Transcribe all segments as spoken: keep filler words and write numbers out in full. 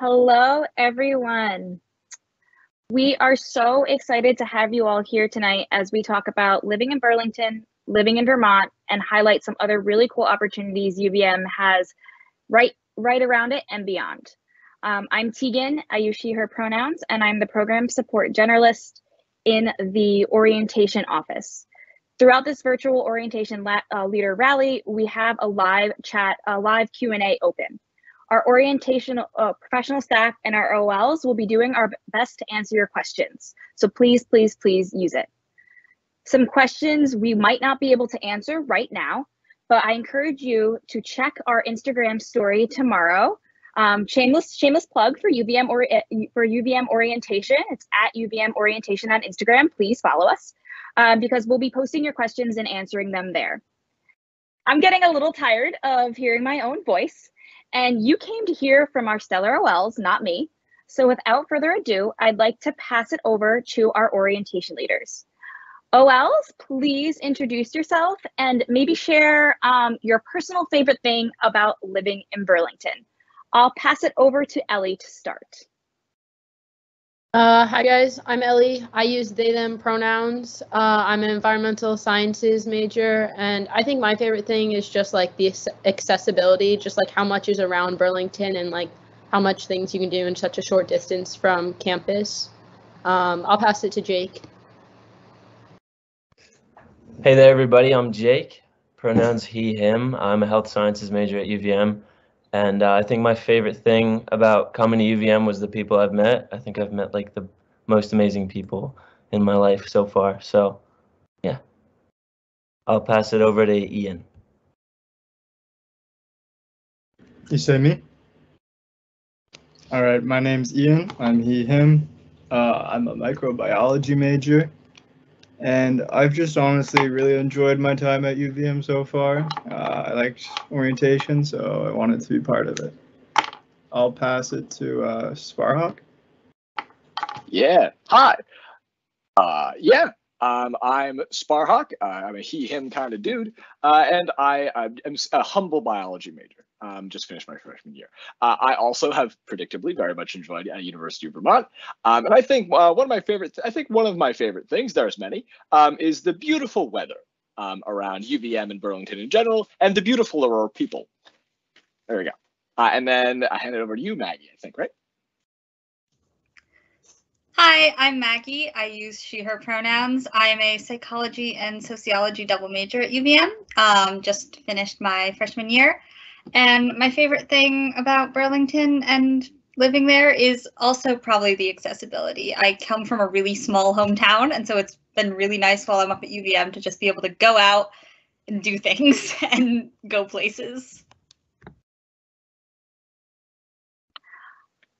Hello, everyone. We are so excited to have you all here tonight as we talk about living in Burlington, living in Vermont, and highlight some other really cool opportunities U V M has right, right around it and beyond. Um, I'm Tegan, I use she, her pronouns, and I'm the program support generalist in the orientation office. Throughout this virtual orientation uh, leader rally, we have a live chat, a live Q and A open. Our orientation uh, professional staff and our O Ls will be doing our best to answer your questions. So please, please, please use it. Some questions we might not be able to answer right now, but I encourage you to check our Instagram story tomorrow. Um, shameless, shameless plug for U V M or for U V M orientation. It's at U V M orientation on Instagram. Please follow us uh, because we'll be posting your questions and answering them there. I'm getting a little tired of hearing my own voice. And you came to hear from our stellar O Ls, not me. So without further ado, I'd like to pass it over to our orientation leaders. O Ls, please introduce yourself and maybe share um, your personal favorite thing about living in Burlington. I'll pass it over to Ellie to start. Uh, hi guys, I'm Ellie. I use they, them pronouns. Uh, I'm an environmental sciences major, and I think my favorite thing is just like the accessibility, just like how much is around Burlington and like how much things you can do in such a short distance from campus. Um, I'll pass it to Jake. Hey there, everybody. I'm Jake. Pronouns he, him. I'm a health sciences major at U V M. And uh, I think my favorite thing about coming to U V M was the people I've met. I think I've met like the most amazing people in my life so far. So yeah, I'll pass it over to Ian. You say me? All right, my name's Ian. I'm he, him. Uh, I'm a microbiology major. And I've just honestly really enjoyed my time at U V M so far. Uh, I liked orientation, so I wanted to be part of it. I'll pass it to uh, Sparhawk. Yeah, hi. Uh, yeah, um, I'm Sparhawk. Uh, I'm a he, him kind of dude. Uh, and I, I'm a humble biology major. Um, just finished my freshman year. Uh, I also have predictably very much enjoyed uh, University of Vermont, um, and I think uh, one of my favorite, I think one of my favorite things, there's many, um, is the beautiful weather um, around U V M and Burlington in general, and the beautiful Aurora people. There we go. Uh, and then I hand it over to you, Maggie, I think, right? Hi, I'm Maggie. I use she, her pronouns. I am a psychology and sociology double major at U V M. Um, just finished my freshman year. And my favorite thing about Burlington and living there is also probably the accessibility. I come from a really small hometown, and so it's been really nice while I'm up at U V M to just be able to go out and do things and go places.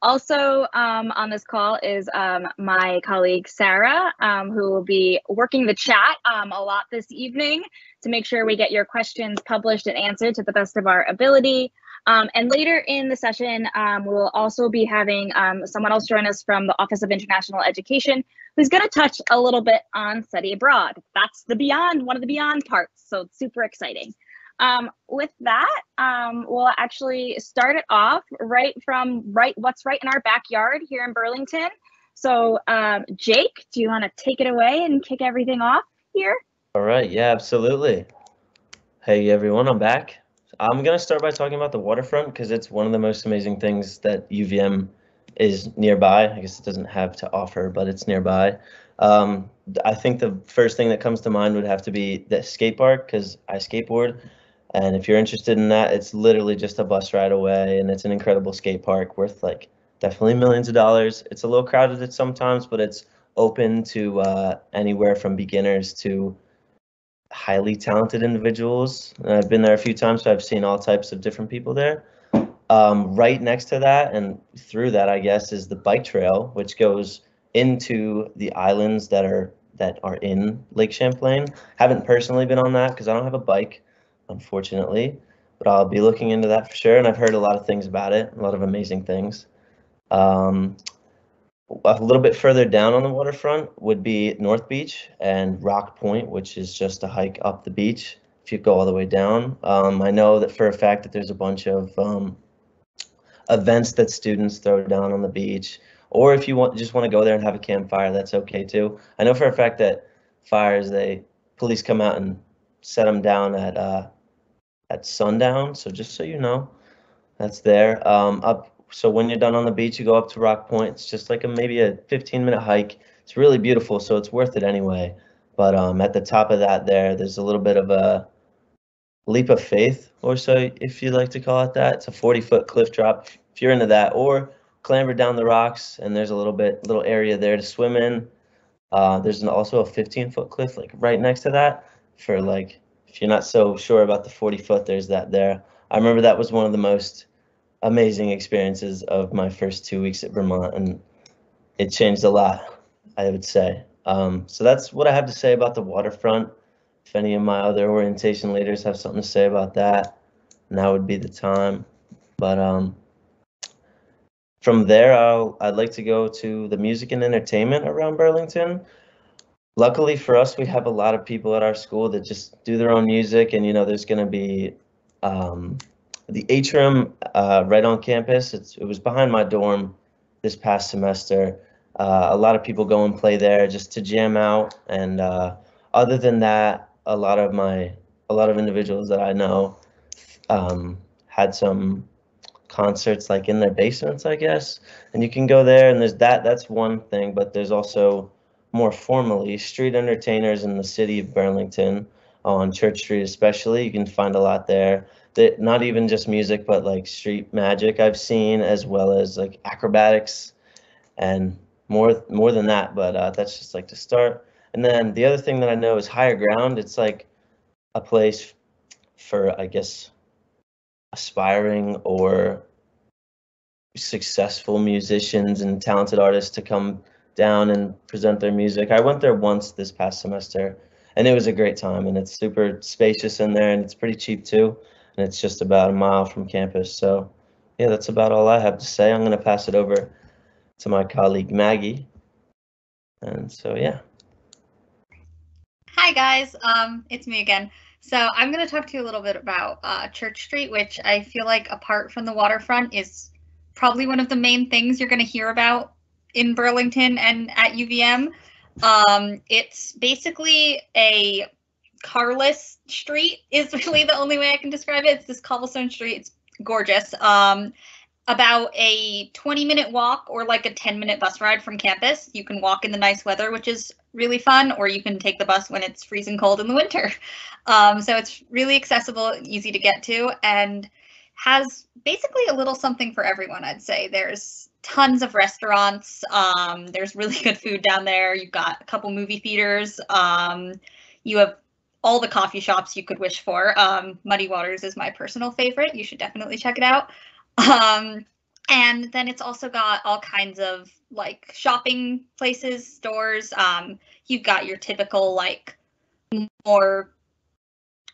Also um, on this call is um, my colleague Sarah, um, who will be working the chat um, a lot this evening to make sure we get your questions published and answered to the best of our ability. Um, and later in the session, um, we will also be having um, someone else join us from the Office of International Education, who's going to touch a little bit on study abroad. That's the beyond, one of the beyond parts, so it's super exciting. Um, with that, um, we'll actually start it off right from right what's right in our backyard here in Burlington. So um, Jake, do you want to take it away and kick everything off here? All right. Yeah, absolutely. Hey, everyone, I'm back. I'm going to start by talking about the waterfront because it's one of the most amazing things that U V M is nearby. I guess it doesn't have to offer, but it's nearby. Um, I think the first thing that comes to mind would have to be the skate park because I skateboard. And if you're interested in that, it's literally just a bus ride away, and it's an incredible skate park worth like definitely millions of dollars. It's a little crowded at sometimes, but it's open to uh, anywhere from beginners to highly talented individuals. And I've been there a few times, so I've seen all types of different people there. Um, right next to that and through that, I guess, is the bike trail, which goes into the islands that are that are in Lake Champlain. Haven't personally been on that because I don't have a bike, unfortunately, but I'll be looking into that for sure. And I've heard a lot of things about it, a lot of amazing things. Um, a little bit further down on the waterfront would be North Beach and Rock Point, which is just a hike up the beach if you go all the way down. Um, I know that for a fact that there's a bunch of um, events that students throw down on the beach, or if you want just want to go there and have a campfire, that's okay too. I know for a fact that fires, they police come out and set them down at uh, at sundown. So just so you know, that's there. Um, up. So when you're done on the beach, you go up to Rock Point. It's just like a maybe a fifteen minute hike. It's really beautiful, so it's worth it anyway. But um, at the top of that there, there's a little bit of a leap of faith, or so if you like to call it that. It's a forty foot cliff drop if you're into that, or clamber down the rocks, and there's a little bit little area there to swim in. Uh, there's an, also a fifteen foot cliff like right next to that for like if you're not so sure about the forty foot, there's that there. I remember that was one of the most amazing experiences of my first two weeks at Vermont, and it changed a lot, I would say. Um, so that's what I have to say about the waterfront. If any of my other orientation leaders have something to say about that, now would be the time. But um, from there, I'll, I'd like to go to the music and entertainment around Burlington. Luckily for us, we have a lot of people at our school that just do their own music, and you know, there's going to be um, the atrium uh, right on campus. It's, it was behind my dorm this past semester. Uh, a lot of people go and play there just to jam out, and uh, other than that, a lot of my, a lot of individuals that I know um, had some concerts like in their basements, I guess. And you can go there, and there's that, that's one thing, but there's also more formally street entertainers in the city of Burlington on Church Street, especially. You can find a lot there that not even just music, but like street magic I've seen, as well as like acrobatics and more, more than that. But uh, that's just like to start. And then the other thing that I know is Higher Ground. It's like a place for, I guess, aspiring or successful musicians and talented artists to come down and present their music. I went there once this past semester, and it was a great time, and it's super spacious in there, and it's pretty cheap too, and it's just about a mile from campus. So yeah, that's about all I have to say. I'm going to pass it over to my colleague Maggie. And so yeah. Hi guys, um, it's me again. So I'm going to talk to you a little bit about uh, Church Street, which I feel like, apart from the waterfront, is probably one of the main things you're going to hear about in Burlington and at U V M. Um, it's basically a carless street is really the only way I can describe it. It's this cobblestone street. It's gorgeous. Um, about a twenty minute walk or like a ten minute bus ride from campus. You can walk in the nice weather, which is really fun, or you can take the bus when it's freezing cold in the winter. Um, so it's really accessible, easy to get to, and has basically a little something for everyone, I'd say. There's tons of restaurants. Um, there's really good food down there. You've got a couple movie theaters. Um, you have all the coffee shops you could wish for. Um, Muddy Waters is my personal favorite. You should definitely check it out. Um, and then it's also got all kinds of like shopping places, stores. Um, you've got your typical like more,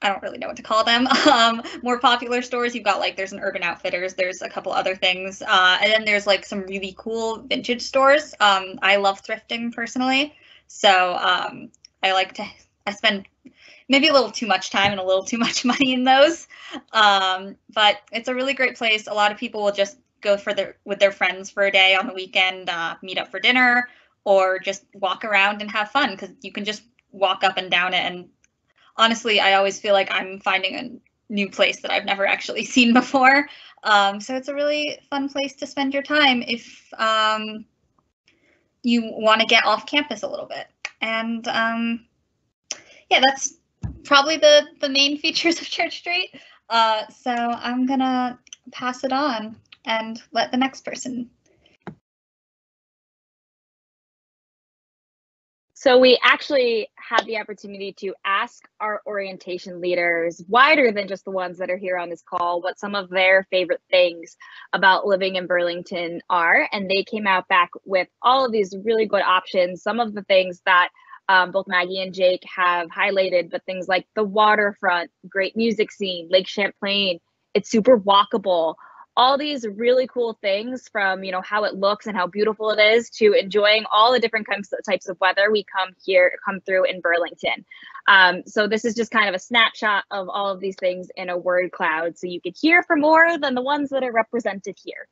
I don't really know what to call them, um, more popular stores. You've got like, there's an Urban Outfitters, there's a couple other things. Uh, and then there's like some really cool vintage stores. Um, I love thrifting personally. So, um, I like to, I spend maybe a little too much time and a little too much money in those. Um, but it's a really great place. A lot of people will just go for their, with their friends for a day on the weekend, uh, meet up for dinner, or just walk around and have fun, because you can just walk up and down it. And honestly, I always feel like I'm finding a new place that I've never actually seen before. Um, so it's a really fun place to spend your time if um, you want to get off campus a little bit. And um, yeah, that's probably the, the main features of Church Street. Uh, so I'm gonna pass it on and let the next person. So we actually had the opportunity to ask our orientation leaders, wider than just the ones that are here on this call, what some of their favorite things about living in Burlington are. And they came out back with all of these really good options. Some of the things that Um, both Maggie and Jake have highlighted, but things like the waterfront, great music scene, Lake Champlain, it's super walkable. All these really cool things, from, you know, how it looks and how beautiful it is, to enjoying all the different types of weather we come here, come through in Burlington. Um, so this is just kind of a snapshot of all of these things in a word cloud, so you could hear from more than the ones that are represented here.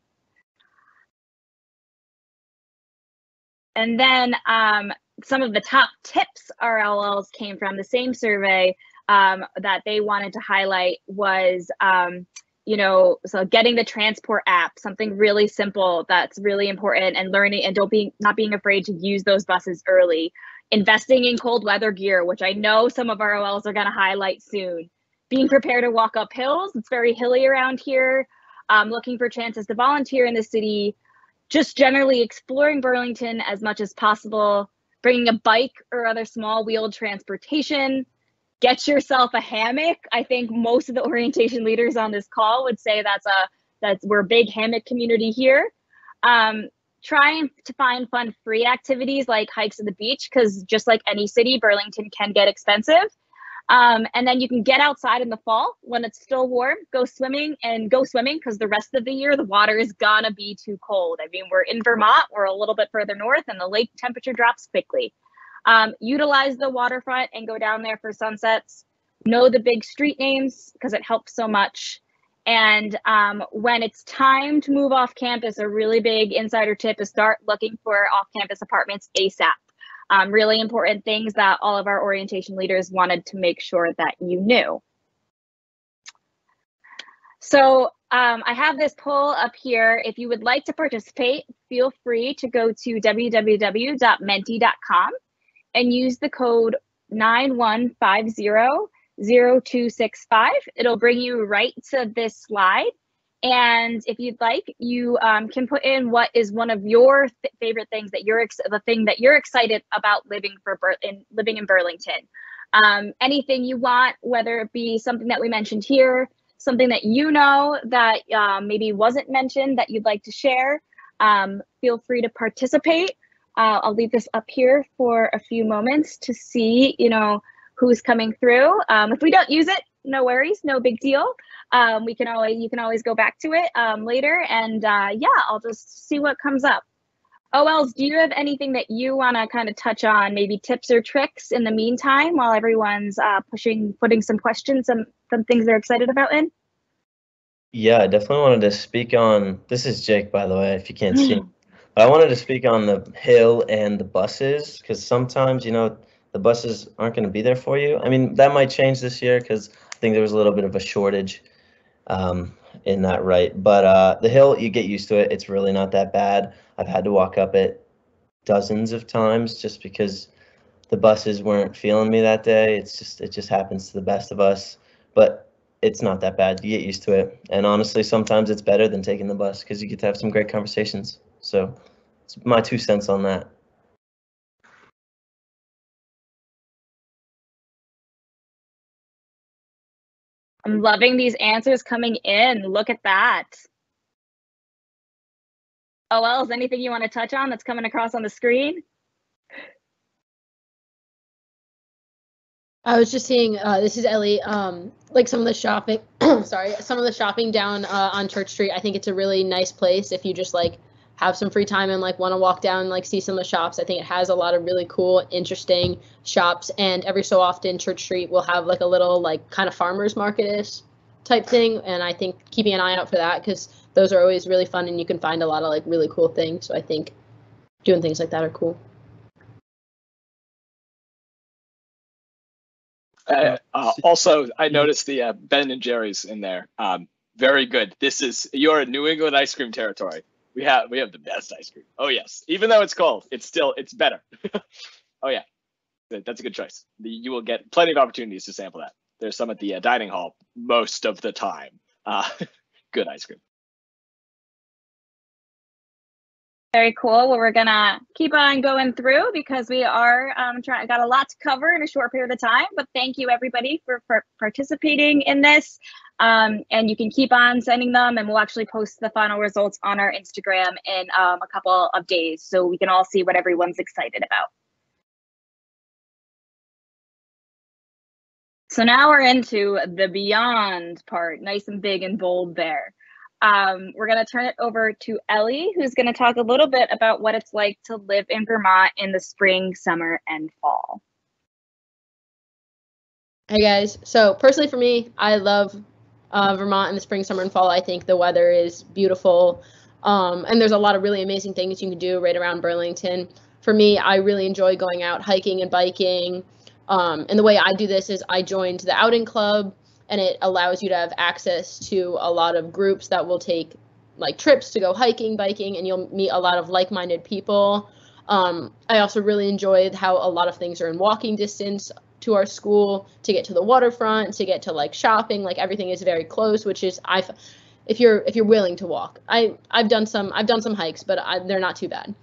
And then um, some of the top tips R L Ls came from the same survey um, that they wanted to highlight was, um, you know, so getting the transport app, something really simple that's really important, and learning and don't be not being afraid to use those buses early, investing in cold weather gear, which I know some of our R L Ls are going to highlight soon, being prepared to walk up hills. It's very hilly around here. Um, looking for chances to volunteer in the city, just generally exploring Burlington as much as possible, bringing a bike or other small wheeled transportation, get yourself a hammock. I think most of the orientation leaders on this call would say that's a, that's we're a big hammock community here. Um, trying to find fun free activities like hikes at the beach, because just like any city, Burlington can get expensive. Um, and then you can get outside in the fall when it's still warm, go swimming and go swimming because the rest of the year, the water is gonna be too cold. I mean, we're in Vermont, we're a little bit further north and the lake temperature drops quickly. Um, utilize the waterfront and go down there for sunsets. Know the big street names because it helps so much. And um, when it's time to move off campus, a really big insider tip is start looking for off-campus apartments ASAP. Um, really important things that all of our orientation leaders wanted to make sure that you knew. So um, I have this poll up here. If you would like to participate, feel free to go to w w w dot menti dot com and use the code nine one five zero zero two six five. It'll bring you right to this slide. And if you'd like, you um, can put in what is one of your th favorite things that you're ex the thing that you're excited about living for Bur in living in Burlington. Um, anything you want, whether it be something that we mentioned here, something that you know that um, maybe wasn't mentioned that you'd like to share. Um, feel free to participate. Uh, I'll leave this up here for a few moments to see, you know, who's coming through. Um, if we don't use it, no worries, no big deal. Um, we can always, you can always go back to it um, later, and uh, yeah, I'll just see what comes up. O Ls, do you have anything that you want to kind of touch on, maybe tips or tricks in the meantime, while everyone's uh, pushing, putting some questions, some some things they're excited about in? Yeah, I definitely wanted to speak on, this is Jake, by the way, if you can't see me. But I wanted to speak on the hill and the buses, because sometimes, you know, the buses aren't going to be there for you. I mean, that might change this year because I think there was a little bit of a shortage um, in that, right? But uh, the hill, you get used to it. It's really not that bad. I've had to walk up it dozens of times just because the buses weren't feeling me that day. It's just, it just happens to the best of us, but it's not that bad. You get used to it. And honestly, sometimes it's better than taking the bus because you get to have some great conversations. So it's my two cents on that. I'm loving these answers coming in. Look at that. Oh, well, is anything you want to touch on that's coming across on the screen? I was just seeing, uh, this is Ellie, um, like some of the shopping, sorry, some of the shopping down uh, on Church Street. I think it's a really nice place if you just like have some free time and like want to walk down and like see some of the shops. I think it has a lot of really cool, interesting shops, and every so often Church Street will have like a little like kind of farmers market-ish type thing, and I think keeping an eye out for that because those are always really fun and you can find a lot of like really cool things. So I think doing things like that are cool. Uh, uh, also, I noticed the uh, Ben and Jerry's in there. Um, very good. This is, you're in New England ice cream territory. We have we have the best ice cream. Oh yes, even though it's cold, it's still it's better. Oh yeah, that's a good choice. The, you will get plenty of opportunities to sample that. There's some at the uh, dining hall most of the time. Uh, good ice cream. Very cool. Well, we're gonna keep on going through because we are um, trying. Got a lot to cover in a short period of time. But thank you everybody for, for participating in this. Um, and you can keep on sending them, and we'll actually post the final results on our Instagram in um, a couple of days, so we can all see what everyone's excited about. So now we're into the beyond part, nice and big and bold there. Um, we're going to turn it over to Ellie, who's going to talk a little bit about what it's like to live in Vermont in the spring, summer, and fall. Hey guys, so personally for me, I love Uh, Vermont in the spring, summer, and fall. I think the weather is beautiful, um, and there's a lot of really amazing things you can do right around Burlington. for me, I really enjoy going out hiking and biking. Um, and the way I do this is I joined the outing club, and it allows you to have access to a lot of groups that will take like trips to go hiking, biking, and you'll meet a lot of like-minded people. Um, I also really enjoyed how a lot of things are in walking distance to our school, to get to the waterfront, to get to like shopping, like everything is very close, which is I, if you're if you're willing to walk. I I've done some I've done some hikes, but I, they're not too bad.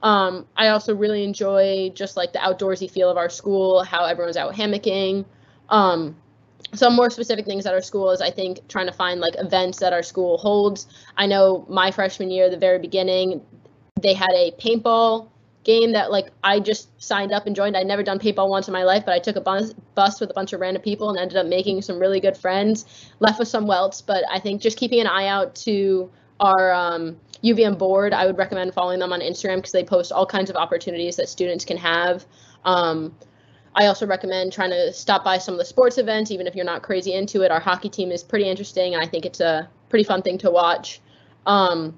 Um, I also really enjoy just like the outdoorsy feel of our school, how everyone's out hammocking. Um, Some more specific things at our school is I think trying to find like events that our school holds. I know my freshman year, the very beginning, they had a paintball game that like I just signed up and joined. I'd never done paintball once in my life, but I took a bus, bus with a bunch of random people and ended up making some really good friends, left with some welts. But I think just keeping an eye out to our um, U V M board, I would recommend following them on Instagram because they post all kinds of opportunities that students can have. Um, I also recommend trying to stop by some of the sports events, even if you're not crazy into it. Our hockey team is pretty interesting, and I think it's a pretty fun thing to watch. Um,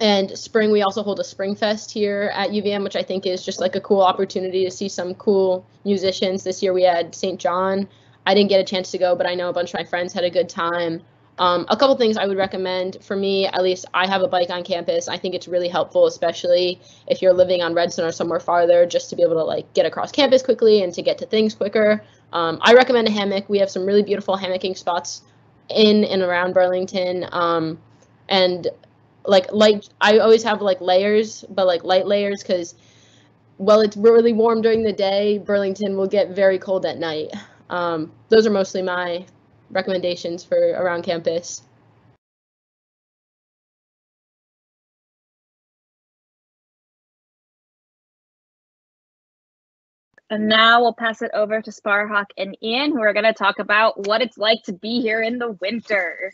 and spring, we also hold a Spring Fest here at U V M, which I think is just like a cool opportunity to see some cool musicians. This year we had Saint John. I didn't get a chance to go, but I know a bunch of my friends had a good time. Um, a couple things I would recommend for me, at least I have a bike on campus. I think it's really helpful, especially if you're living on Redstone or somewhere farther, just to be able to like get across campus quickly and to get to things quicker. Um, I recommend a hammock. We have some really beautiful hammocking spots in and around Burlington. Um, and like light, I always have like layers, but like light layers, because while it's really warm during the day, Burlington will get very cold at night. Um, those are mostly my recommendations for around campus. And now we'll pass it over to Sparhawk and Ian, who are going to talk about what it's like to be here in the winter.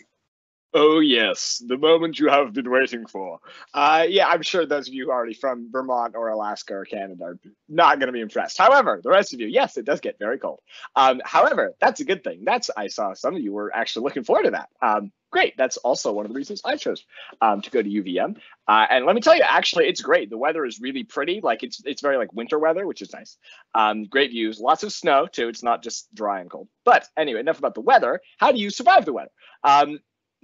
Oh yes, the moment you have been waiting for. Uh, yeah, I'm sure those of you who are already from Vermont or Alaska or Canada are not going to be impressed. However, the rest of you, yes, it does get very cold. Um, however, that's a good thing. That's I saw some of you were actually looking forward to that. Um, great, that's also one of the reasons I chose um, to go to U V M. Uh, and let me tell you, actually, it's great. The weather is really pretty. Like it's it's very like winter weather, which is nice. Um, great views, lots of snow too. It's not just dry and cold. But anyway, enough about the weather. How do you survive the weather? Um,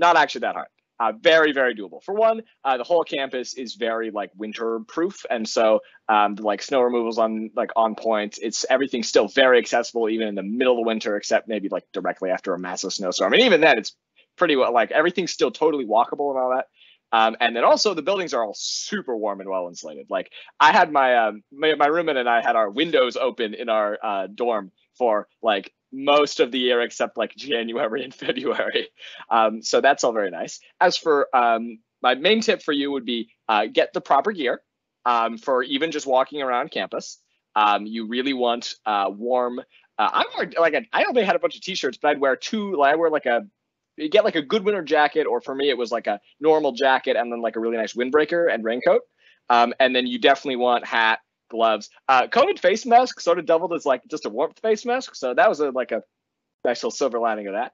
Not actually that hard. Uh, very, very doable. For one, uh, the whole campus is very like winter proof. And so um, the, like snow removal's on like on point. It's everything's still very accessible even in the middle of winter, except maybe like directly after a massive snowstorm. And even then it's pretty well like everything's still totally walkable and all that. Um, and then also the buildings are all super warm and well insulated. Like I had my, um, my, my roommate and I had our windows open in our uh, dorm for like most of the year except like January and February. Um, so that's all very nice. As for um, my main tip for you would be uh, get the proper gear um, for even just walking around campus. Um, you really want uh, warm. Uh, I'm wearing, like a, I only had a bunch of t-shirts, but I'd wear two. Like, I wear like a get like a good winter jacket, or for me it was like a normal jacket and then like a really nice windbreaker and raincoat. Um, and then you definitely want hat, gloves. Uh, coated face mask sort of doubled as like just a warmth face mask, so that was a, like a nice little silver lining of that.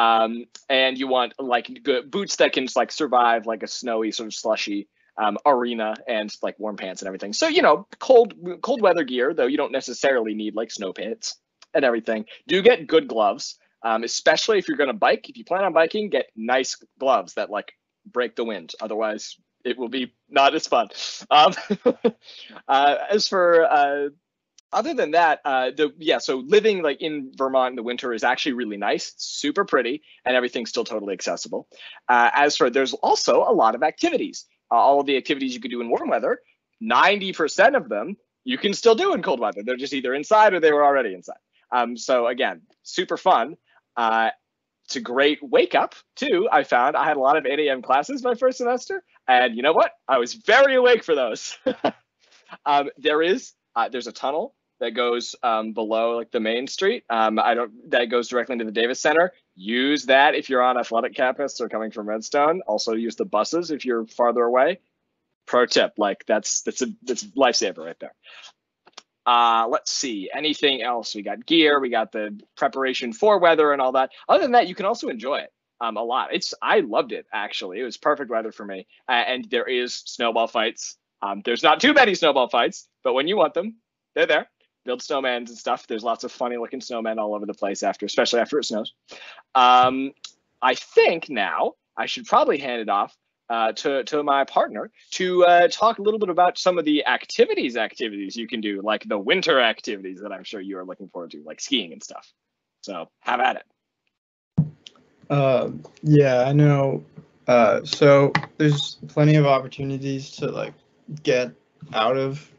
Um, and you want like good boots that can like survive like a snowy sort of slushy um, arena, and like warm pants and everything. So you know, cold cold weather gear, though you don't necessarily need like snow pants and everything. Do get good gloves, um, especially if you're going to bike. If you plan on biking, get nice gloves that like break the wind. Otherwise, it will be not as fun. Um, uh, as for uh, other than that, uh, the yeah, so living like in Vermont in the winter is actually really nice, super pretty, and everything's still totally accessible. Uh, as for there's also a lot of activities. Uh, all of the activities you could do in warm weather, ninety percent of them you can still do in cold weather. They're just either inside or they were already inside. Um, so again, super fun. Uh, It's a great wake up too, I found. I had a lot of eight A M classes my first semester, and you know what? I was very awake for those. um, there is, uh, there's a tunnel that goes um, below like the main street. Um, I don't, that goes directly into the Davis Center. Use that if you're on athletic campus or coming from Redstone. Also use the buses if you're farther away. Pro tip, like that's, that's a, that's a lifesaver right there. Uh, let's see, anything else? We got gear, we got the preparation for weather and all that. Other than that, you can also enjoy it um, a lot. It's I loved it, actually. It was perfect weather for me. Uh, and there is snowball fights Um, there's not too many snowball fights, but when you want them, they're there. Build snowmen and stuff. There's lots of funny looking snowmen all over the place after, especially after it snows. Um, I think now I should probably hand it off uh, to, to my partner to uh, talk a little bit about some of the activities, activities you can do, like the winter activities that I'm sure you are looking forward to, like skiing and stuff. So have at it. Uh, yeah, I know. Uh, so there's plenty of opportunities to like get out of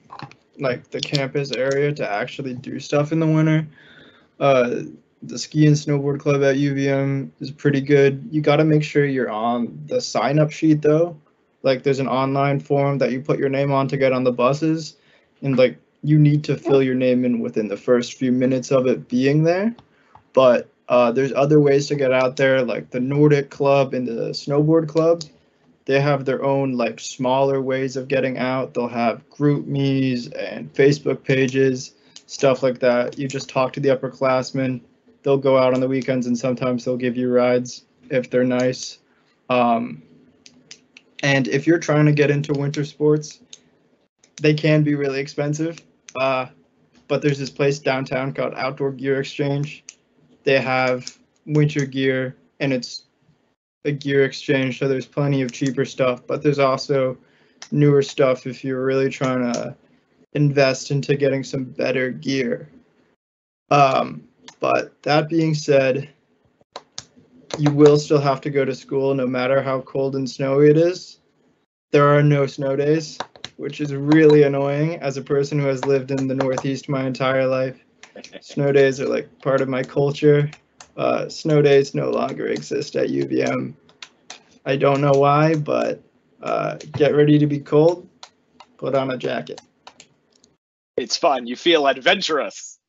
like the campus area to actually do stuff in the winter. Uh, the ski and snowboard club at U V M is pretty good. You got to make sure you're on the sign up sheet though. Like there's an online form that you put your name on to get on the buses, and like you need to fill your name in within the first few minutes of it being there. But uh, there's other ways to get out there, like the Nordic club and the snowboard club. They have their own like smaller ways of getting out. They'll have group me's and Facebook pages, stuff like that. You just talk to the upperclassmen. They'll go out on the weekends and sometimes they'll give you rides if they're nice. Um, and if you're trying to get into winter sports, they can be really expensive. Uh, but there's this place downtown called Outdoor Gear Exchange. They have winter gear and it's a gear exchange, so there's plenty of cheaper stuff, but there's also newer stuff if you're really trying to invest into getting some better gear. Um, but that being said, you will still have to go to school no matter how cold and snowy it is. There are no snow days, which is really annoying as a person who has lived in the Northeast my entire life. Snow days are like part of my culture. Uh, snow days no longer exist at U V M. I don't know why, but uh, get ready to be cold, put on a jacket. It's fun, you feel adventurous.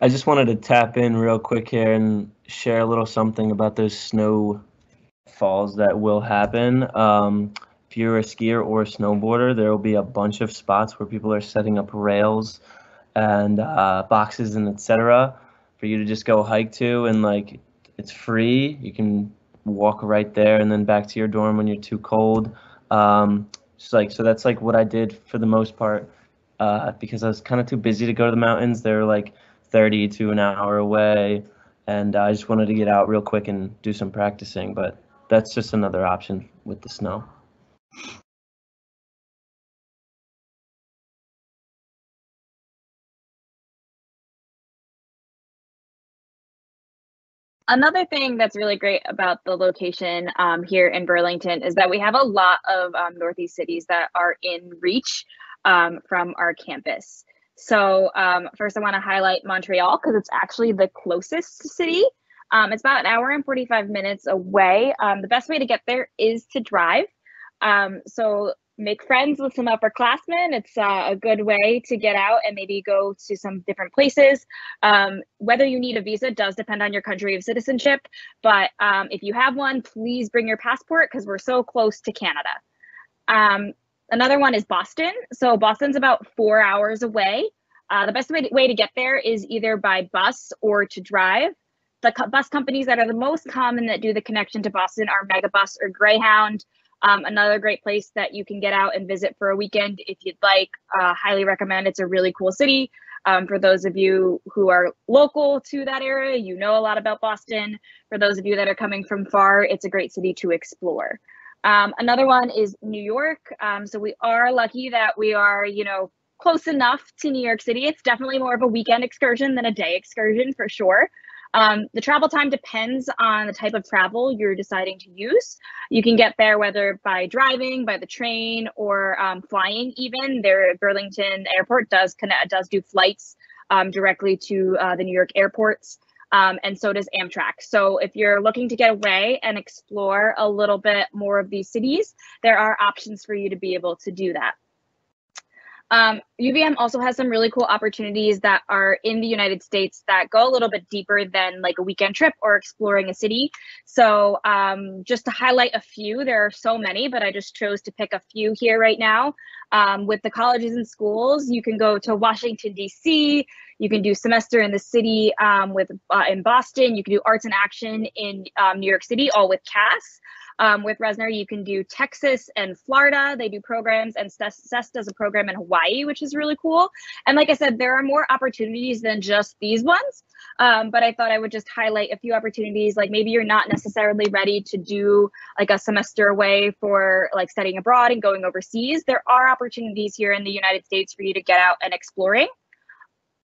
I just wanted to tap in real quick here and share a little something about those snow falls that will happen. Um, if you're a skier or a snowboarder, there will be a bunch of spots where people are setting up rails and uh, boxes and et cetera for you to just go hike to, and like it's free. You can walk right there and then back to your dorm when you're too cold. Um, just like so, that's like what I did for the most part uh, because I was kind of too busy to go to the mountains. They're like thirty to an hour away, and I just wanted to get out real quick and do some practicing. But that's just another option with the snow. Another thing that's really great about the location um, here in Burlington is that we have a lot of um, Northeast cities that are in reach um, from our campus. So um, first I want to highlight Montreal because it's actually the closest city. Um, it's about an hour and forty-five minutes away. Um, the best way to get there is to drive. Um, so make friends with some upperclassmen. It's uh, a good way to get out and maybe go to some different places. Um, whether you need a visa does depend on your country of citizenship, but um, if you have one, please bring your passport because we're so close to Canada. Um, another one is Boston. So Boston's about four hours away. Uh, the best way to, way to get there is either by bus or to drive. The co bus companies that are the most common that do the connection to Boston are Megabus or Greyhound. Um, another great place that you can get out and visit for a weekend if you'd like. Uh, highly recommend. It's a really cool city. Um, for those of you who are local to that area, you know a lot about Boston. For those of you that are coming from far, it's a great city to explore. Um, another one is New York. Um, so we are lucky that we are, you know, close enough to New York City. It's definitely more of a weekend excursion than a day excursion for sure. Um, the travel time depends on the type of travel you're deciding to use. You can get there whether by driving, by the train, or um, flying even. Their Burlington Airport does connect, does do flights um, directly to uh, the New York airports, um, and so does Amtrak. So if you're looking to get away and explore a little bit more of these cities, there are options for you to be able to do that. Um, U V M also has some really cool opportunities that are in the United States that go a little bit deeper than like a weekend trip or exploring a city. So um, just to highlight a few, there are so many, but I just chose to pick a few here right now. Um, with the colleges and schools, you can go to Washington, D C, You can do Semester in the City um, with uh, in Boston. You can do Arts in Action in um, New York City, all with Cass. Um, with Resner, you can do Texas and Florida. They do programs, and Cess does a program in Hawaii, which is really cool. And like I said, there are more opportunities than just these ones. Um, but I thought I would just highlight a few opportunities. Like maybe you're not necessarily ready to do like a semester away for like studying abroad and going overseas. There are opportunities here in the United States for you to get out and exploring.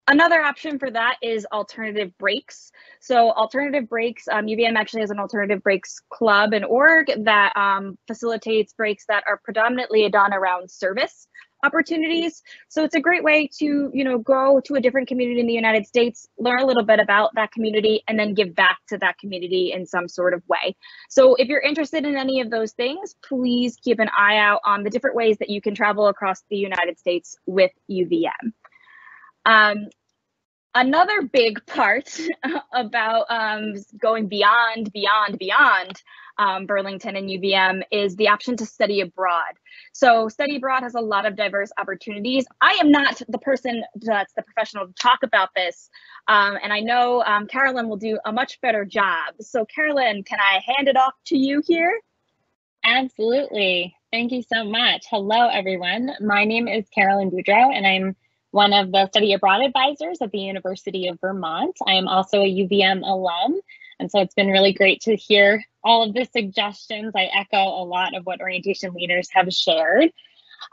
Another option for that is alternative breaks. So alternative breaks, um, U V M actually has an alternative breaks club and org that um, facilitates breaks that are predominantly done around service opportunities. So it's a great way to, you know, go to a different community in the United States, learn a little bit about that community, and then give back to that community in some sort of way. So if you're interested in any of those things, please keep an eye out on the different ways that you can travel across the United States with U V M. Um, another big part about um, going beyond, beyond, beyond um, Burlington and U V M is the option to study abroad. So study abroad has a lot of diverse opportunities. I am not the person that's the professional to talk about this. Um, and I know um, Carolyn will do a much better job. So Carolyn, can I hand it off to you here? Absolutely. Thank you so much. Hello, everyone. My name is Carolyn Boudreau, and I'm one of the study abroad advisors at the University of Vermont. I am also a U V M alum, and so it's been really great to hear all of the suggestions. I echo a lot of what orientation leaders have shared.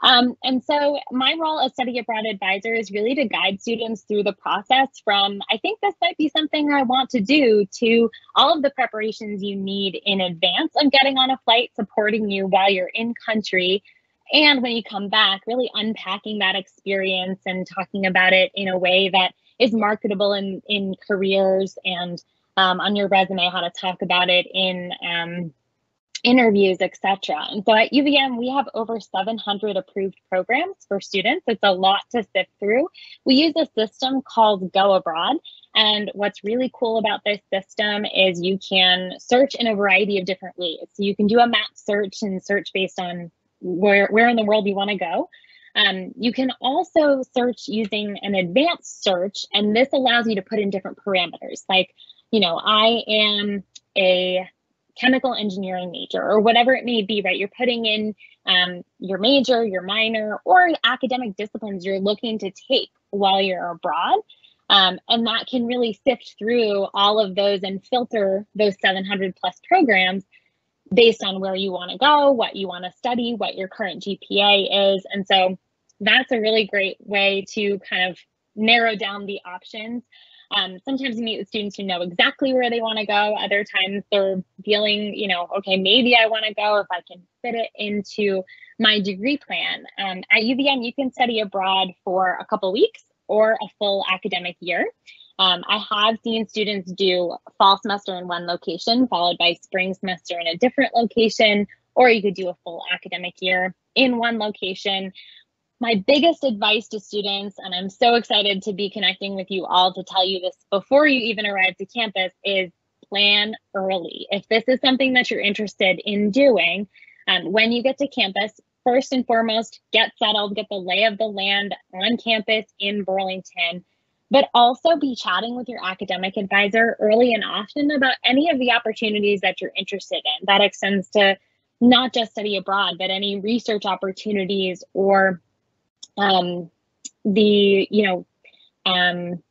Um, and so my role as study abroad advisor is really to guide students through the process from, I think this might be something I want to do, to all of the preparations you need in advance of getting on a flight, supporting you while you're in country. And when you come back, really unpacking that experience and talking about it in a way that is marketable in, in careers and um, on your resume, how to talk about it in um, interviews, et cetera. And so at U V M, we have over seven hundred approved programs for students. It's a lot to sift through. We use a system called Go Abroad. And what's really cool about this system is you can search in a variety of different ways. So you can do a map search and search based on Where, where in the world you want to go. Um, you can also search using an advanced search, and this allows you to put in different parameters. Like, you know, I am a chemical engineering major, or whatever it may be, right? You're putting in um, your major, your minor, or academic disciplines you're looking to take while you're abroad. Um, and that can really sift through all of those and filter those seven hundred plus programs based on where you want to go, what you want to study, what your current G P A is. And so that's a really great way to kind of narrow down the options. Um, sometimes you meet with students who know exactly where they want to go. Other times they're feeling, you know, okay, maybe I want to go if I can fit it into my degree plan. Um, at U V M, you can study abroad for a couple weeks or a full academic year. Um, I have seen students do fall semester in one location, followed by spring semester in a different location, or you could do a full academic year in one location. My biggest advice to students, and I'm so excited to be connecting with you all to tell you this before you even arrive to campus, is plan early. If this is something that you're interested in doing, um, when you get to campus, first and foremost, get settled, get the lay of the land on campus in Burlington. But also be chatting with your academic advisor early and often about any of the opportunities that you're interested in. That extends to not just study abroad, but any research opportunities or um, the, you know, um,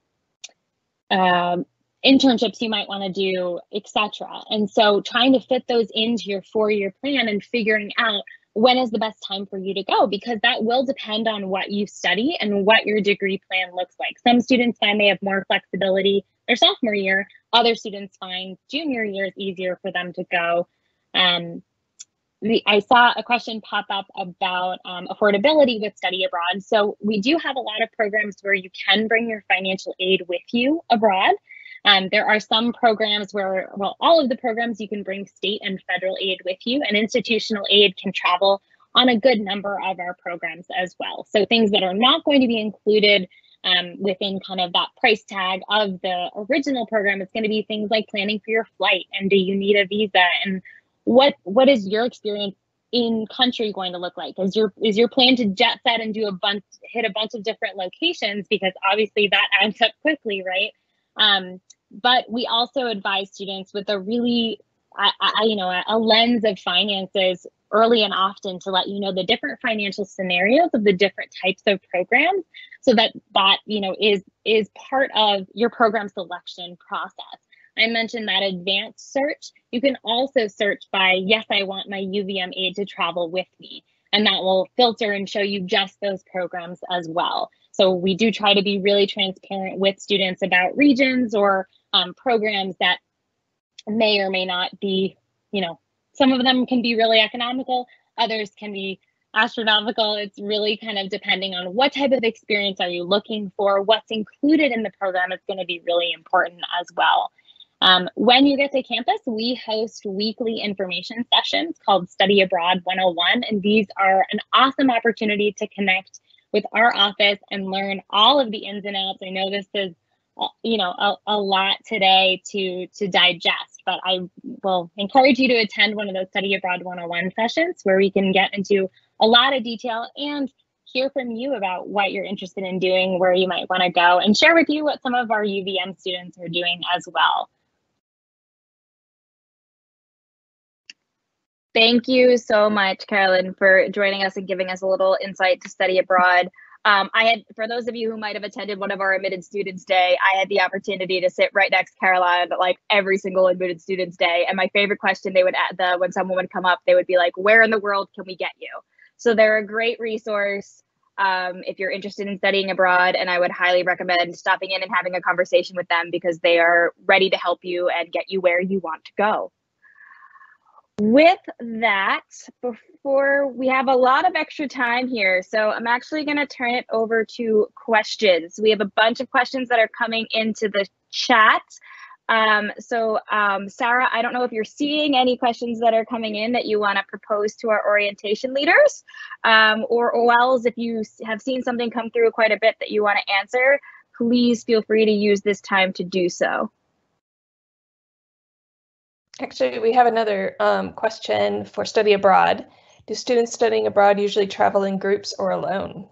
uh, internships you might want to do, et cetera. And so trying to fit those into your four-year plan and figuring out when is the best time for you to go, because that will depend on what you study and what your degree plan looks like. Some students find they have more flexibility their sophomore year. Other students find junior year is easier for them to go. Um, the, I saw a question pop up about um, affordability with study abroad. So we do have a lot of programs where you can bring your financial aid with you abroad. Um, there are some programs where, well, all of the programs you can bring state and federal aid with you, and institutional aid can travel on a good number of our programs as well. So things that are not going to be included um, within kind of that price tag of the original program, it's going to be things like planning for your flight and do you need a visa and what what is your experience in country going to look like? Is your is your plan to jet set and do a bunch, hit a bunch of different locations? Because obviously that adds up quickly, right? Um, but we also advise students with a really, I, I, you know, a lens of finances early and often to let you know the different financial scenarios of the different types of programs, so that that, you know, is is part of your program selection process. I mentioned that advanced search. You can also search by, yes, I want my U V M aid to travel with me. And that will filter and show you just those programs as well. So we do try to be really transparent with students about regions or um, programs that may or may not be, you know, some of them can be really economical, others can be astronomical. It's really kind of depending on what type of experience are you looking for, what's included in the program is going to be really important as well. Um, when you get to campus, we host weekly information sessions called Study Abroad one oh one, and these are an awesome opportunity to connect with our office and learn all of the ins and outs. I know this is, you know, a, a lot today to, to digest, but I will encourage you to attend one of those Study Abroad one oh one sessions where we can get into a lot of detail and hear from you about what you're interested in doing, where you might want to go, and share with you what some of our U V M students are doing as well. Thank you so much, Carolyn, for joining us and giving us a little insight to Study Abroad. Um, I had, for those of you who might have attended one of our admitted students day, I had the opportunity to sit right next to Caroline like every single admitted students day. And my favorite question they would add, the, when someone would come up, they would be like, where in the world can we get you? So they're a great resource um, if you're interested in studying abroad. And I would highly recommend stopping in and having a conversation with them, because they are ready to help you and get you where you want to go. With that, before we have a lot of extra time here, so I'm actually going to turn it over to questions. We have a bunch of questions that are coming into the chat. Um, so um, Sarah, I don't know if you're seeing any questions that are coming in that you want to propose to our orientation leaders, um, or Wells, if you have seen something come through quite a bit that you want to answer, please feel free to use this time to do so. Actually, we have another um, question for study abroad. Do students studying abroad usually travel in groups or alone?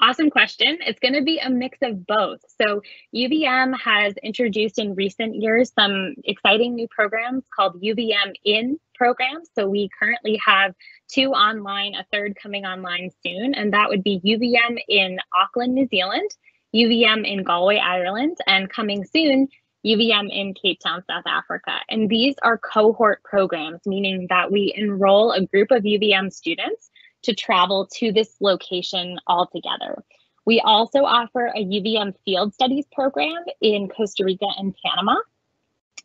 Awesome question. It's going to be a mix of both. So U V M has introduced in recent years some exciting new programs called U V M In programs. So we currently have two online, a third coming online soon, and that would be U V M in Auckland, New Zealand, U V M in Galway, Ireland, and coming soon, U V M in Cape Town, South Africa. And these are cohort programs, meaning that we enroll a group of U V M students to travel to this location all together. We also offer a U V M field studies program in Costa Rica and Panama.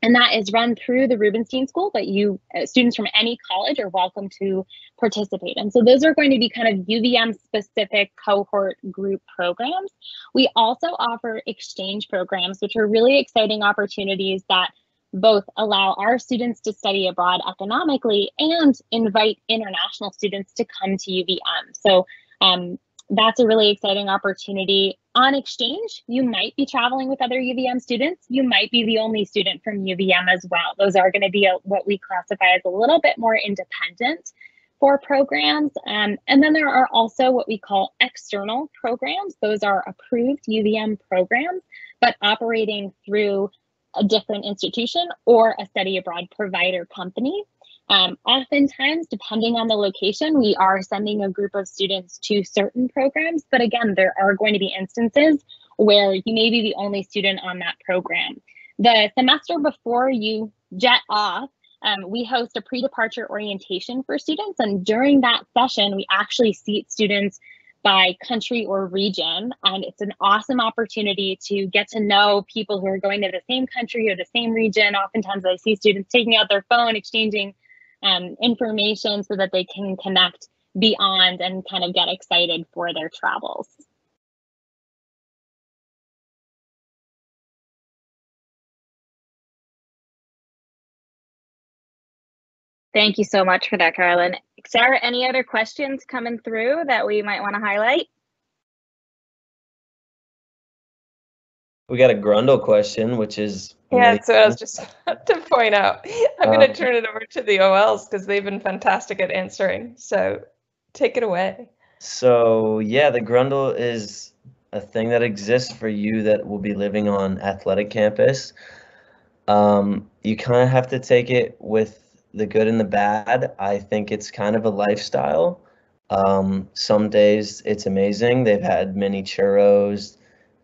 And that is run through the Rubenstein School, but you uh, students from any college are welcome to participate. And so those are going to be kind of U V M specific cohort group programs. We also offer exchange programs, which are really exciting opportunities that both allow our students to study abroad economically and invite international students to come to U V M. So um, that's a really exciting opportunity. On exchange, you might be traveling with other U V M students. You might be the only student from U V M as well. Those are going to be a, what we classify as a little bit more independent for programs. Um, and then there are also what we call external programs. Those are approved U V M programs, but operating through a different institution or a study abroad provider company. Um, oftentimes, depending on the location, we are sending a group of students to certain programs, but again, there are going to be instances where you may be the only student on that program. The semester before you jet off, um, we host a pre-departure orientation for students, and during that session, we actually seat students by country or region, and it's an awesome opportunity to get to know people who are going to the same country or the same region. Oftentimes, I see students taking out their phone, exchanging Um, information so that they can connect beyond and kind of get excited for their travels. Thank you so much for that, Carolyn. Sarah, any other questions coming through that we might want to highlight? We got a Grundle question, which is yeah. That's what I was just about to point out. I'm um, going to turn it over to the O Ls because they've been fantastic at answering. So take it away. So yeah, the Grundle is a thing that exists for you that will be living on Athletic Campus. Um, you kind of have to take it with the good and the bad. I think it's kind of a lifestyle. Um, some days it's amazing. They've had many churros.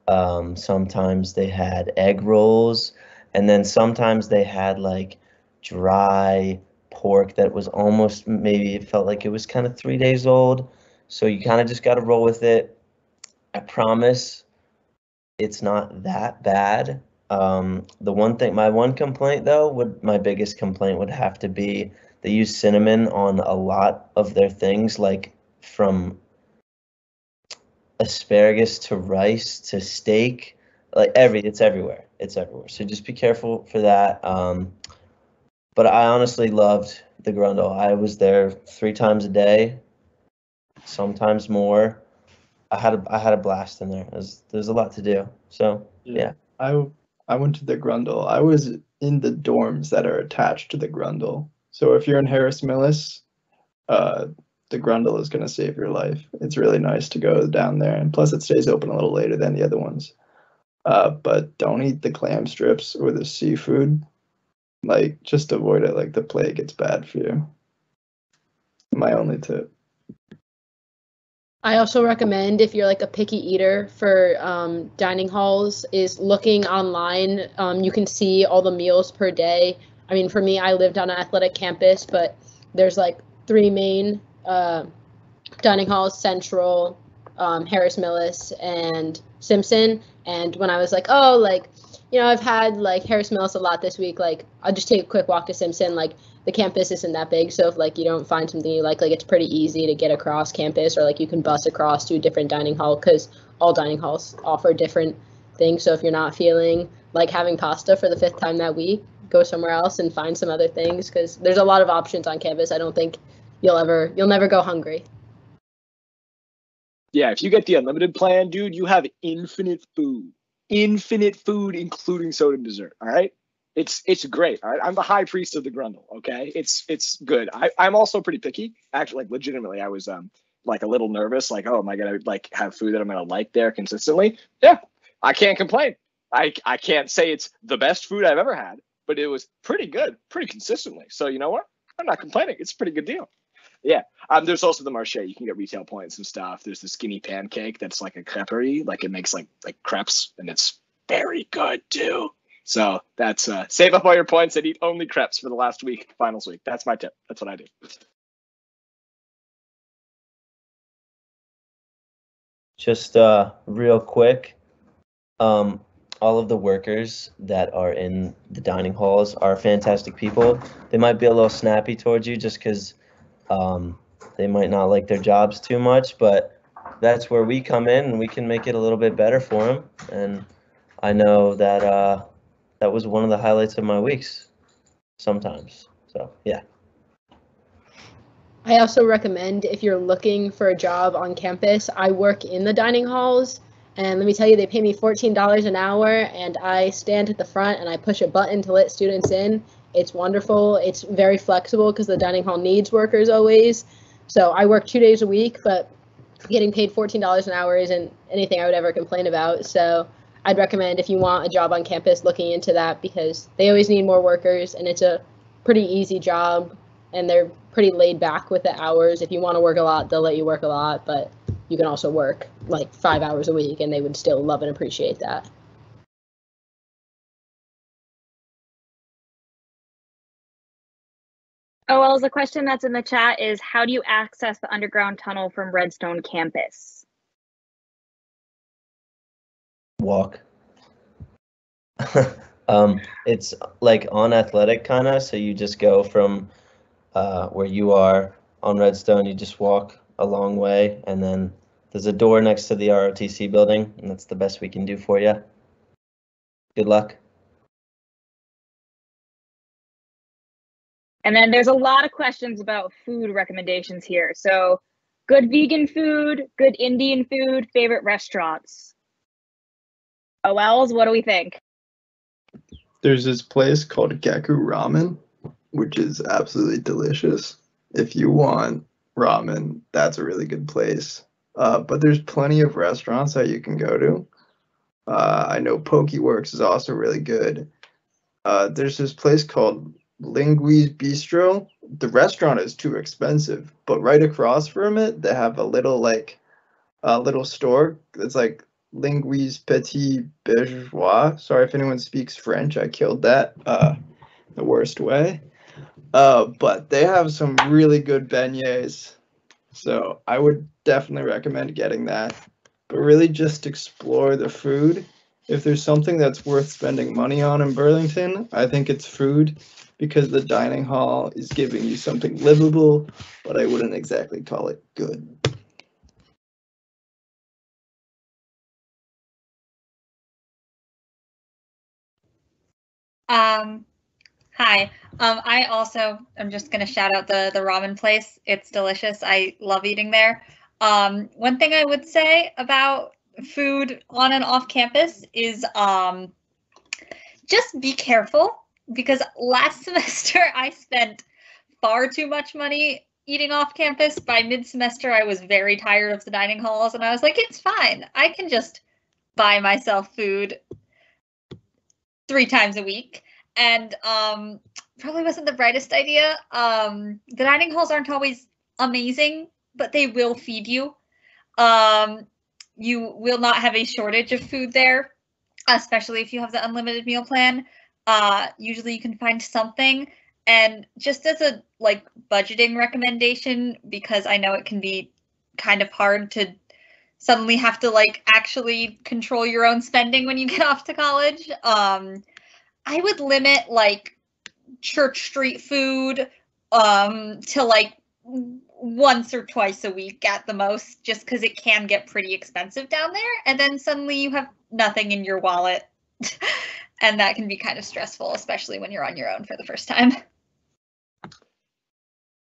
Um, sometimes they had egg rolls, and then sometimes they had like dry pork that was almost, maybe it felt like it was kind of three days old. So you kind of just got to roll with it. I promise it's not that bad. Um, the one thing, my one complaint though, would, my biggest complaint would have to be they use cinnamon on a lot of their things, like from asparagus to rice to steak, like every it's everywhere it's everywhere so just be careful for that. Um but I honestly loved the Grundle. I was there three times a day, sometimes more. I had a I had a blast in there. There's a lot to do, so yeah. I I went to the Grundle. I was in the dorms that are attached to the Grundle, so if you're in Harris Millis, uh the Grundle is going to save your life. It's really nice to go down there, and plus it stays open a little later than the other ones. Uh, but don't eat the clam strips or the seafood. Like, just avoid it like the plague. It's bad for you. My only tip. I also recommend, if you're like a picky eater, for um, dining halls, is looking online. Um, you can see all the meals per day. I mean, for me, I lived on an athletic campus, but there's like three main Uh, dining halls: Central, um, Harris Millis, and Simpson. And when I was like, oh, like, you know, I've had like Harris Millis a lot this week, like I'll just take a quick walk to Simpson. Like, the campus isn't that big, so if like you don't find something you like, like it's pretty easy to get across campus, or like you can bus across to a different dining hall, because all dining halls offer different things. So if you're not feeling like having pasta for the fifth time that week, go somewhere else and find some other things, because there's a lot of options on campus. I don't think You'll ever, you'll never go hungry. Yeah, if you get the unlimited plan, dude, you have infinite food, infinite food, including soda and dessert. All right, it's it's great. All right, I'm the high priest of the Grundle. Okay, it's it's good. I, I'm also pretty picky, actually. Like, legitimately, I was um like a little nervous, like, oh, am I gonna like have food that I'm gonna like there consistently? Yeah, I can't complain. I I can't say it's the best food I've ever had, but it was pretty good, pretty consistently. So you know what? I'm not complaining. It's a pretty good deal. Yeah, um, there's also the Marché. You can get retail points and stuff. There's the skinny pancake that's like a creperie, like it makes like like crepes, and it's very good too. So that's uh, save up all your points and eat only crepes for the last week, finals week. That's my tip. That's what I do. Just uh, real quick, um, all of the workers that are in the dining halls are fantastic people. They might be a little snappy towards you just because Um, they might not like their jobs too much, but that's where we come in and we can make it a little bit better for them. And I know that uh, that was one of the highlights of my weeks sometimes. So, yeah. I also recommend, if you're looking for a job on campus, I work in the dining halls. And let me tell you, they pay me fourteen dollars an hour, and I stand at the front and I push a button to let students in. It's wonderful. It's very flexible because the dining hall needs workers always. So I work two days a week, but getting paid fourteen dollars an hour isn't anything I would ever complain about. So I'd recommend, if you want a job on campus, looking into that, because they always need more workers, and it's a pretty easy job, and they're pretty laid back with the hours. If you want to work a lot, they'll let you work a lot, but you can also work like five hours a week and they would still love and appreciate that. Oh, well, the question that's in the chat is, how do you access the underground tunnel from Redstone campus? Walk. um, it's like on Athletic kind of, so you just go from uh, where you are on Redstone, you just walk a long way, and then there's a door next to the R O T C building, and that's the best we can do for you. Good luck. And then there's a lot of questions about food recommendations here. So, good vegan food, good Indian food, favorite restaurants. O Ls, what do we think? There's this place called Gekku Ramen, which is absolutely delicious. If you want ramen, that's a really good place. Uh, but there's plenty of restaurants that you can go to. Uh, I know Pokeworks is also really good. Uh, there's this place called Lingui's Bistro. The restaurant is too expensive, but right across from it, they have a little like a little store that's like Lingui's Petit Bourgeois. Sorry if anyone speaks French. I killed that uh, the worst way. Uh, but they have some really good beignets. So I would definitely recommend getting that. But really just explore the food. If there's something that's worth spending money on in Burlington, I think it's food, because the dining hall is giving you something livable, but I wouldn't exactly call it good. Um, hi. Um, I also am just going to shout out the, the ramen place. It's delicious. I love eating there. Um, one thing I would say about food on and off campus is um, just be careful, because last semester I spent far too much money eating off campus. By mid-semester, I was very tired of the dining halls and I was like, it's fine. I can just buy myself food three times a week. And um, probably wasn't the brightest idea. Um, the dining halls aren't always amazing, but they will feed you. Um, you will not have a shortage of food there, especially if you have the unlimited meal plan. Uh, usually you can find something. And just as a like budgeting recommendation, because I know it can be kind of hard to suddenly have to like actually control your own spending when you get off to college, um, I would limit like church street food um, to like once or twice a week at the most, just because it can get pretty expensive down there, and then suddenly you have nothing in your wallet and that can be kind of stressful, especially when you're on your own for the first time.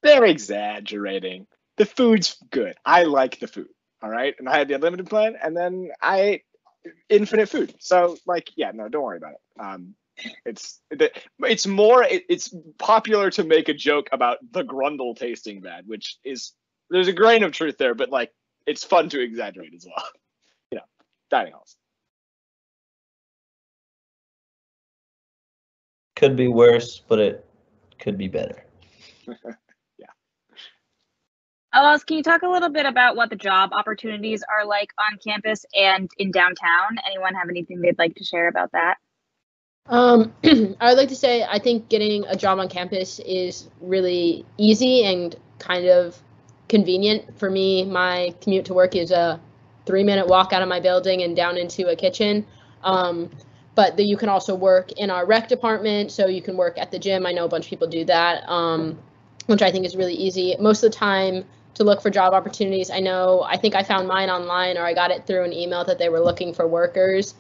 They're exaggerating. The food's good. I like the food, all right? And I had the unlimited plan and then I ate infinite food. So like, yeah, no, don't worry about it. Um, It's it's more it, it's popular to make a joke about the Grundle tasting bad, which is there's a grain of truth there, but like it's fun to exaggerate as well. You know, dining halls could be worse, but it could be better. Yeah. Elias, can you talk a little bit about what the job opportunities are like on campus and in downtown? Anyone have anything they'd like to share about that? Um, I would like to say I think getting a job on campus is really easy and kind of convenient. For me, my commute to work is a three minute walk out of my building and down into a kitchen. Um, but the, you can also work in our rec department, so you can work at the gym. I know a bunch of people do that, um, which I think is really easy. Most of the time to look for job opportunities, I know, I think I found mine online, or I got it through an email that they were looking for workers.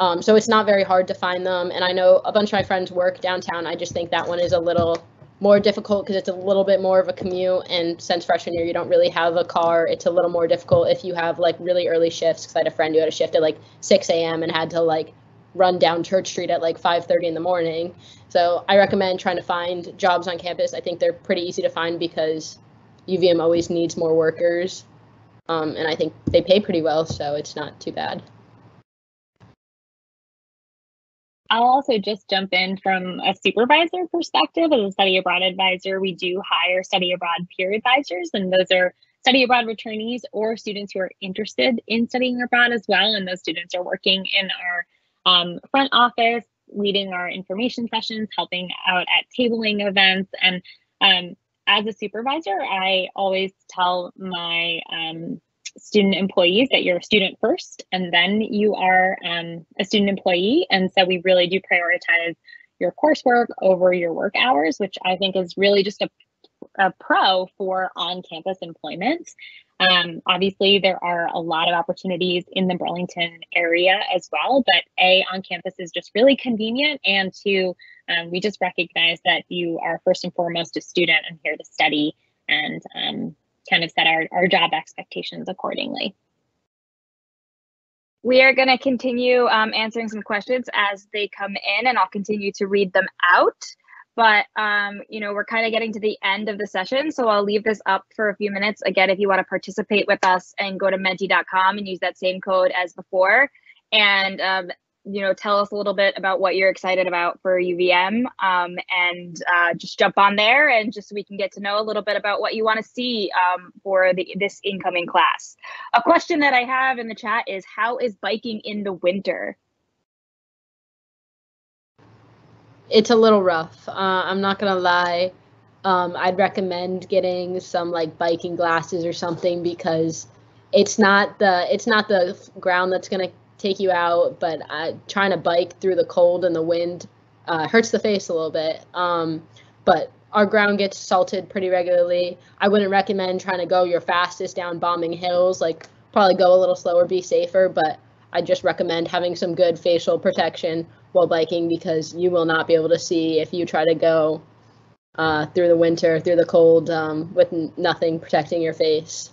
Um, so it's not very hard to find them. And I know a bunch of my friends work downtown. I just think that one is a little more difficult because it's a little bit more of a commute. And since freshman year, you don't really have a car. It's a little more difficult if you have like really early shifts, because I had a friend who had a shift at like six A M and had to like run down Church Street at like five thirty in the morning. So I recommend trying to find jobs on campus. I think they're pretty easy to find because U V M always needs more workers. Um, and I think they pay pretty well, so it's not too bad. I'll also just jump in from a supervisor perspective. As a study abroad advisor, we do hire study abroad peer advisors, and those are study abroad returnees or students who are interested in studying abroad as well. And those students are working in our um, front office, leading our information sessions, helping out at tabling events. And um, as a supervisor, I always tell my um, student employees that you're a student first, and then you are um, a student employee. And so we really do prioritize your coursework over your work hours, which I think is really just a, a pro for on-campus employment. Um, obviously, there are a lot of opportunities in the Burlington area as well, but A, on campus is just really convenient, and two, um, we just recognize that you are first and foremost a student and here to study, and um, kind of set our, our job expectations accordingly. We are going to continue um, answering some questions as they come in, and I'll continue to read them out. But, um, you know, we're kind of getting to the end of the session, so I'll leave this up for a few minutes. Again, if you want to participate with us, and go to menti dot com and use that same code as before. And, um, you know, tell us a little bit about what you're excited about for U V M, um, and uh, just jump on there, and just so we can get to know a little bit about what you want to see um, for the, this incoming class. A question that I have in the chat is, how is biking in the winter? It's a little rough. Uh, I'm not gonna lie. Um, I'd recommend getting some like biking glasses or something, because it's not the it's not the ground that's gonna take you out. But uh, trying to bike through the cold and the wind uh, hurts the face a little bit. Um, but our ground gets salted pretty regularly. I wouldn't recommend trying to go your fastest down bombing hills. Like, probably go a little slower, be safer. But I just recommend having some good facial protection while biking, because you will not be able to see if you try to go uh, through the winter, through the cold, um, with n nothing protecting your face.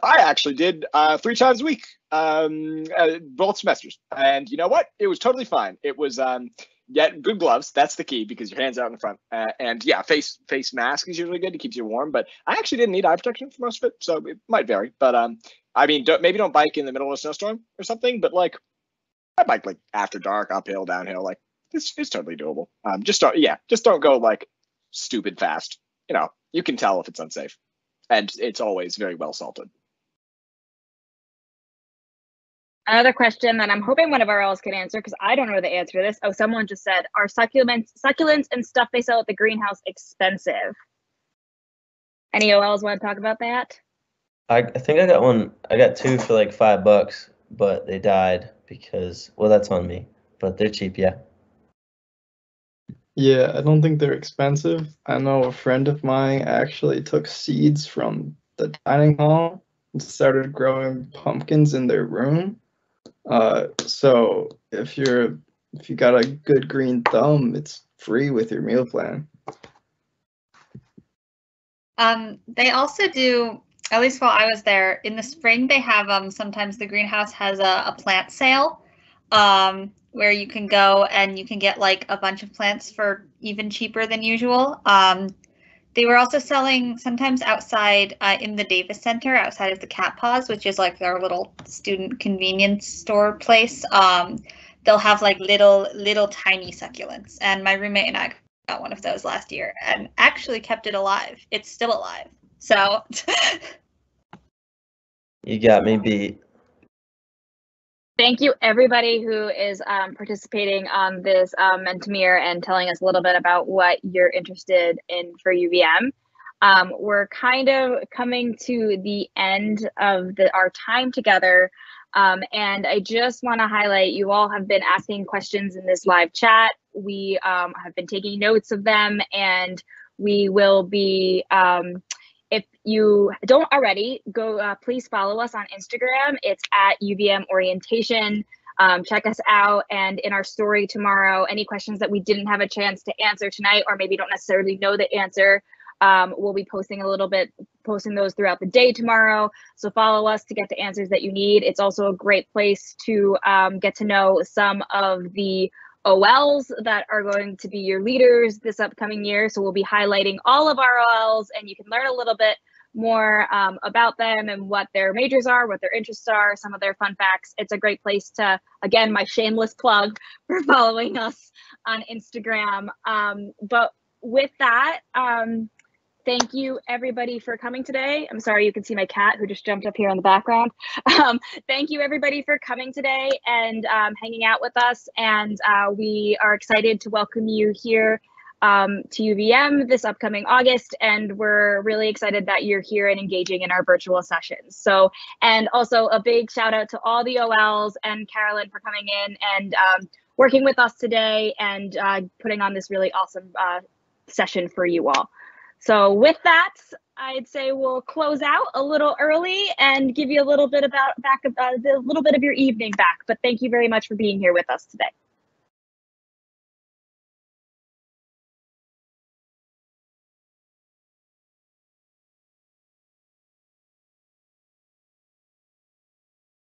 I actually did uh, three times a week, um, uh, both semesters. And you know what? It was totally fine. It was, um, yeah, good gloves. That's the key, because your hand's out in front. Uh, and yeah, face face mask is usually good. It keeps you warm. But I actually didn't need eye protection for most of it, so it might vary. But um, I mean, don't, maybe don't bike in the middle of a snowstorm or something, but like, I bike like after dark, uphill, downhill, like this is totally doable. Um, just don't, yeah, just don't go like stupid fast. You know, you can tell if it's unsafe, and it's always very well salted. Another question that I'm hoping one of our L's can answer, because I don't know the answer to this. Oh, someone just said, are succulents, succulents and stuff they sell at the greenhouse expensive? Any O Ls want to talk about that? I, I think I got one. I got two for like five bucks, but they died. Because, well, that's on me, but they're cheap, yeah. Yeah, I don't think they're expensive. I know a friend of mine actually took seeds from the dining hall and started growing pumpkins in their room. Uh, so if you're if you got a good green thumb, it's free with your meal plan. Um, they also do. At least while I was there, in the spring they have um sometimes the greenhouse has a, a plant sale, um where you can go and you can get like a bunch of plants for even cheaper than usual. Um, they were also selling sometimes outside uh, in the Davis Center, outside of the Cat Paws, which is like their little student convenience store place. Um, they'll have like little little tiny succulents, and my roommate and I got one of those last year and actually kept it alive. It's still alive. So. You got me beat. Thank you, everybody who is um, participating on this um, Mentimeter and telling us a little bit about what you're interested in for U V M. Um, we're kind of coming to the end of the, our time together, um, and I just want to highlight, you all have been asking questions in this live chat. We um, have been taking notes of them, and we will be um, if you don't already, go uh, please follow us on Instagram. It's at U V M Orientation. Um, check us out, and in our story tomorrow, any questions that we didn't have a chance to answer tonight, or maybe don't necessarily know the answer, um, we'll be posting a little bit, posting those throughout the day tomorrow. So follow us to get the answers that you need. It's also a great place to um, get to know some of the O Ls that are going to be your leaders this upcoming year. So we'll be highlighting all of our O Ls, and you can learn a little bit more um, about them and what their majors are, what their interests are, some of their fun facts. It's a great place to, again, my shameless plug for following us on Instagram. Um, but with that, um, thank you everybody for coming today. I'm sorry you can see my cat who just jumped up here in the background. Um, thank you everybody for coming today and um, hanging out with us. And uh, we are excited to welcome you here um, to U V M this upcoming August. And we're really excited that you're here and engaging in our virtual sessions. So, and also a big shout out to all the O Ls and Carolyn for coming in and um, working with us today and uh, putting on this really awesome uh, session for you all. So with that, I'd say we'll close out a little early and give you a little bit about back of, uh, a little bit of your evening back. But thank you very much for being here with us today.